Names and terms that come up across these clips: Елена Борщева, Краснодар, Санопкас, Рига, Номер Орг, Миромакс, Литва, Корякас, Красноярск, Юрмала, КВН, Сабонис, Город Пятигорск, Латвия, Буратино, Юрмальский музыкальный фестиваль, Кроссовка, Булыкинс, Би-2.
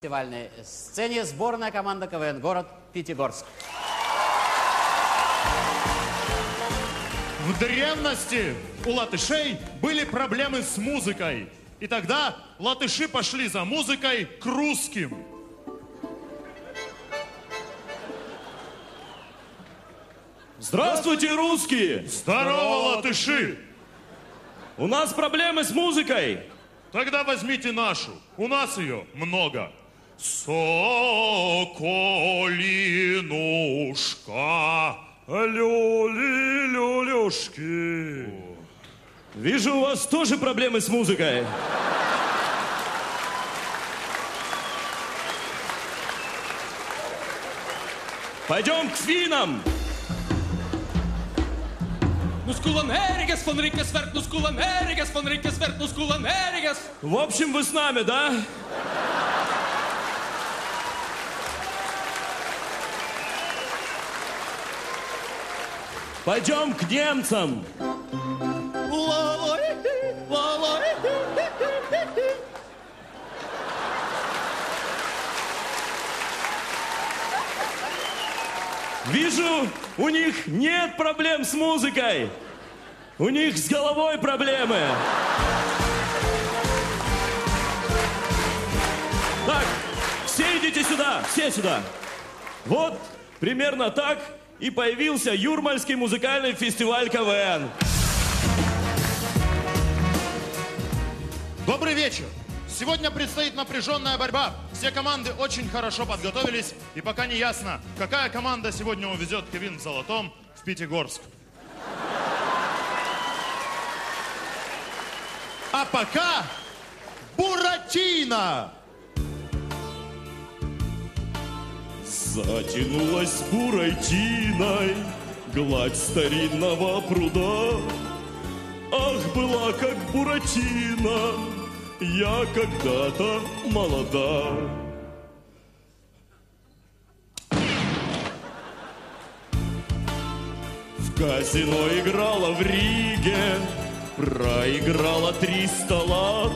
На фестивальной сцене сборная команда КВН «Город Пятигорск». В древности у латышей были проблемы с музыкой. И тогда латыши пошли за музыкой к русским. Здравствуйте, русские! Здорово, латыши! У нас проблемы с музыкой. Тогда возьмите нашу. У нас ее много. Соколинушка, люли-люлюшки. Вижу, у вас тоже проблемы с музыкой. Пойдем к финам. В общем, вы с нами, да? Пойдем к немцам. Вижу, у них нет проблем с музыкой. У них с головой проблемы. Так, все идите сюда, все сюда. Вот, примерно так и появился Юрмальский музыкальный фестиваль КВН. Добрый вечер. Сегодня предстоит напряженная борьба. Все команды очень хорошо подготовились, и пока не ясно, какая команда сегодня увезет КВН в золотом в Пятигорск. А пока Буратино! Затянулась буратиной гладь старинного пруда. Ах, была как буратино, я когда-то молода. В казино играла в Риге, проиграла 300 лат.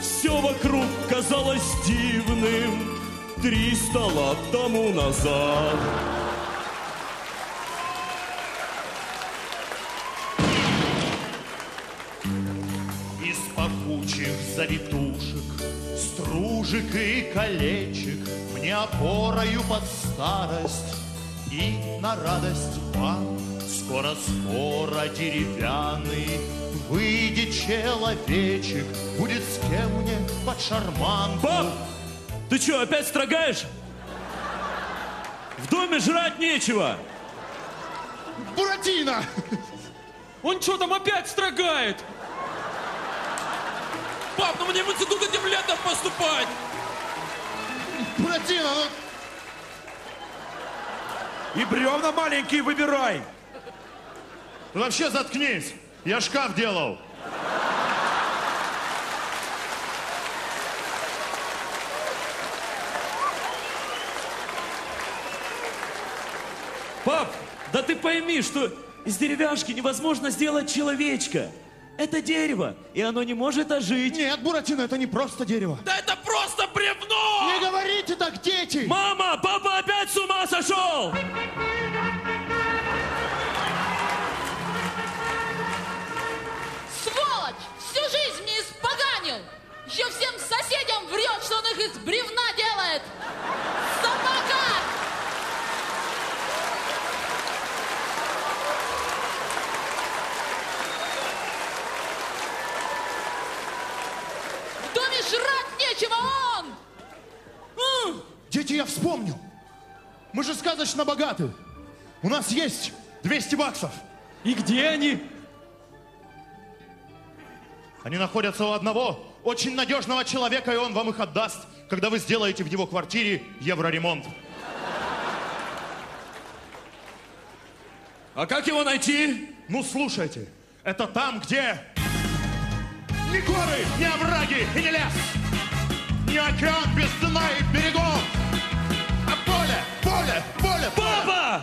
Все вокруг казалось дивным 300 лат тому назад. Из пахучих завитушек, стружек и колечек мне опорою под старость и на радость вам. Скоро-скоро деревянный выйдет человечек, будет с кем мне под шарманку. Пап, ты чё, опять строгаешь? В доме жрать нечего. Буратино! Он чё там опять строгает? Пап, ну мне в институт этим летом поступать! Буратино, ну... И бревна маленькие выбирай! Ты вообще заткнись! Я шкаф делал! Пап, да ты пойми, что из деревяшки невозможно сделать человечка. Это дерево, и оно не может ожить. Нет, Буратино, это не просто дерево. Да это просто бревно! Не говорите так, дети! Мама, папа опять с ума сошел! Сволочь! Всю жизнь мне испоганил! Еще всем соседям врет, что он их из бревна делает! Собака! Жрать нечего, он! Дети, я вспомнил. Мы же сказочно богаты. У нас есть 200 баксов. И где они? Они находятся у одного очень надежного человека, и он вам их отдаст, когда вы сделаете в его квартире евроремонт. А как его найти? Ну, слушайте, это там, где... Ни горы, ни овраги и ни лес, ни океан без дна и берегов, а поле, поле, поле, поле. Папа!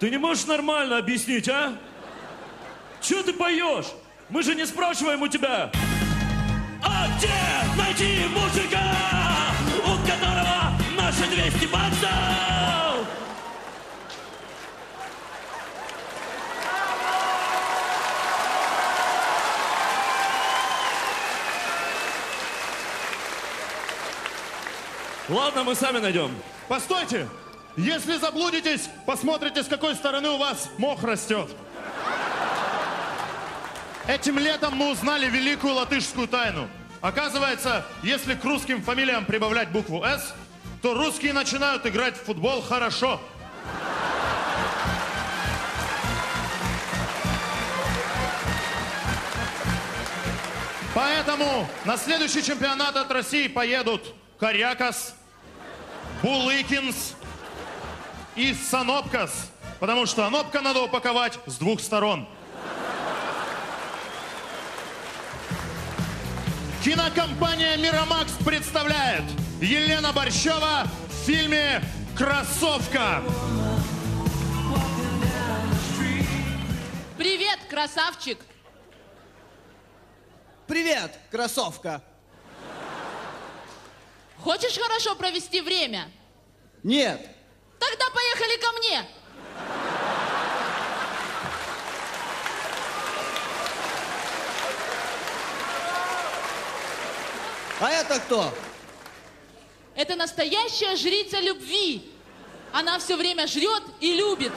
Ты не можешь нормально объяснить, а? Чё ты поешь? Мы же не спрашиваем у тебя. А где найти музыка? Ладно, мы сами найдем. Постойте! Если заблудитесь, посмотрите, с какой стороны у вас мох растет. Этим летом мы узнали великую латышскую тайну. Оказывается, если к русским фамилиям прибавлять букву «С», то русские начинают играть в футбол хорошо. Поэтому на следующий чемпионат от России поедут Корякас, Булыкинс и Санопкас, потому что Анопка надо упаковать с двух сторон. Кинокомпания «Миромакс» представляет Елена Борщева в фильме «Кроссовка». Привет, красавчик! Привет, кроссовка! Хочешь хорошо провести время? Нет. Тогда поехали ко мне! А это кто? Это настоящая жрица любви. Она все время жрет и любит.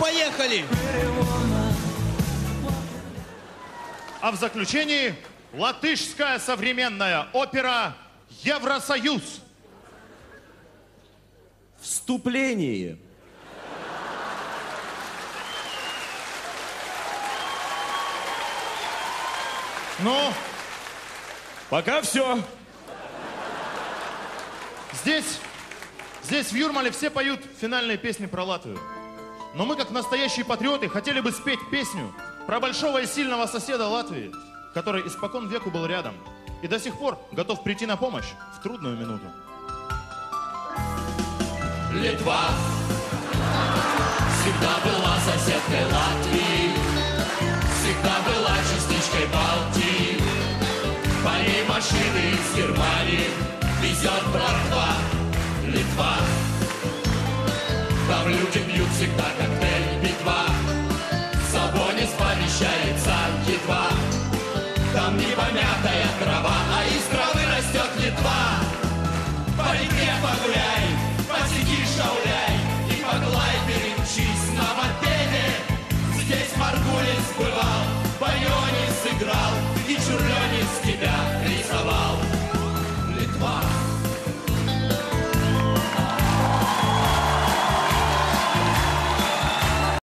Поехали! А в заключении латышская современная опера «Евросоюз». Вступление. Ну, пока все. Здесь в Юрмале все поют финальные песни про Латвию. Но мы, как настоящие патриоты, хотели бы спеть песню про большого и сильного соседа Латвии, который испокон веку был рядом и до сих пор готов прийти на помощь в трудную минуту. Литва всегда была соседкой Латвии, всегда была частичкой Балтии. По ней машины из Германии везет братва Литва. Там люди пьют всегда коктейль Би-2, Сабонис помещается едва. Там не помятая трава, а из травы растет Литва. По реке погуляй, по сети шауляй и по глайберам чист.